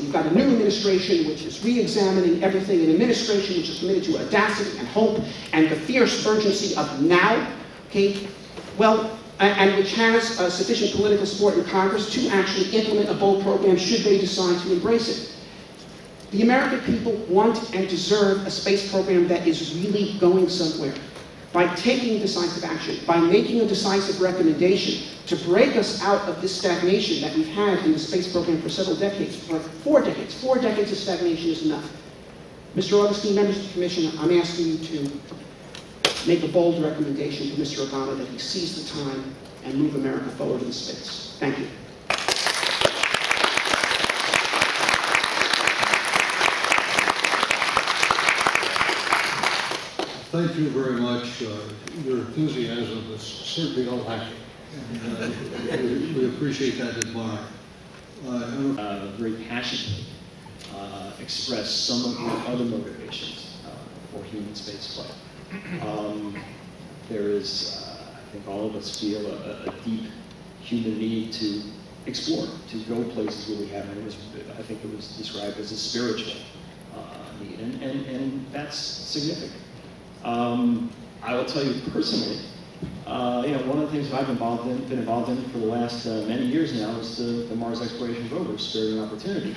You've got a new administration which is re-examining everything, an administration which is committed to audacity and hope and the fierce urgency of now, okay? Well, and which has sufficient political support in Congress to actually implement a bold program should they decide to embrace it. The American people want and deserve a space program that is really going somewhere. By taking decisive action, by making a decisive recommendation to break us out of this stagnation that we've had in the space program for several decades, for 4 decades. 4 decades of stagnation is enough. Mr. Augustine, members of the Commission, I'm asking you to make a bold recommendation to Mr. Obama that he seize the time and move America forward in space. Thank you. Thank you very much. Your enthusiasm is certainly all lacking. We appreciate that and admire. Very passionately express some of the other motivations for human spaceflight. There is, I think all of us feel a deep human need to explore, to go places where we haven't. It was, I think it was described as a spiritual need, and that's significant. I will tell you personally, you know, one of the things I've been involved in for the last many years now is the Mars Exploration Rover Spirit and Opportunity.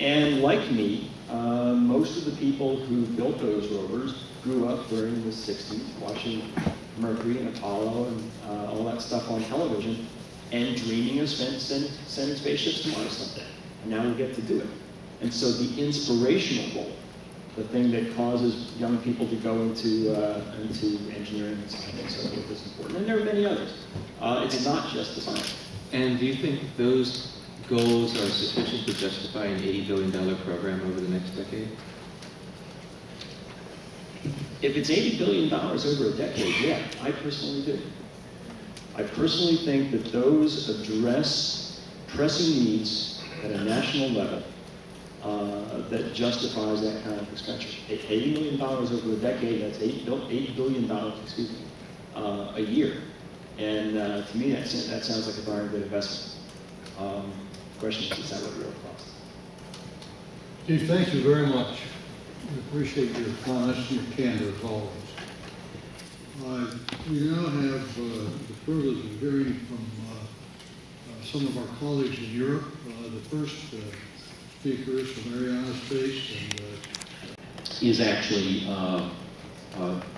And like me, most of the people who built those rovers grew up during the 60s, watching Mercury and Apollo and all that stuff on television, and dreaming of sending spaceships to Mars someday. And now we get to do it. And so the inspirational role, the thing that causes young people to go into engineering and science, so forth, is important. And there are many others. It's not just the science. And do you think those goals are sufficient to justify an $80 billion program over the next decade? If it's $80 billion over a decade, yeah, I personally do. I personally think that those address pressing needs at a national level that justifies that kind of expenditure. $80 million over a decade, that's $8 billion, excuse me, a year. And to me, that sounds like a darn good investment. The question is that what it really costs? Steve, thank you very much. We appreciate your comments and your candor as always. We now have the privilege of hearing from some of our colleagues in Europe. The first speakers from Ariana Space and, is actually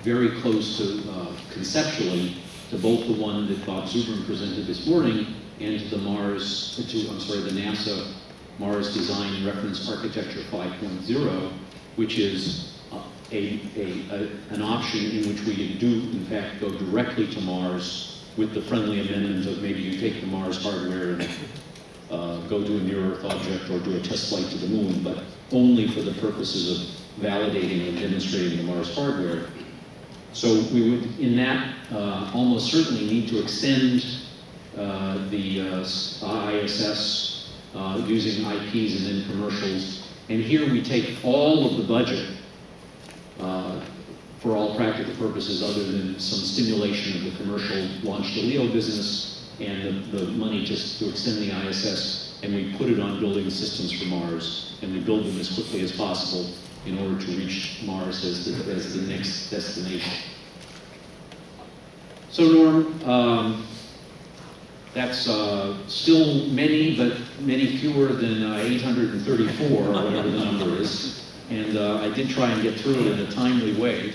very close to, conceptually, to both the one that Bob Zubrin presented this morning and to the the NASA Mars Design and Reference Architecture 5.0, which is an option in which we do, in fact, go directly to Mars with the friendly amendment of maybe you take the Mars hardware and go to a near-Earth object or do a test flight to the moon, but only for the purposes of validating and demonstrating the Mars hardware. So we would, in that, almost certainly need to extend the ISS using IPs and then commercials. And here we take all of the budget for all practical purposes other than some stimulation of the commercial launch to LEO business, and the money just to extend the ISS, and we put it on building systems for Mars, and we build them as quickly as possible in order to reach Mars as the next destination. So Norm, that's still many, but many fewer than 834, or whatever the number is, and I did try and get through it in a timely way.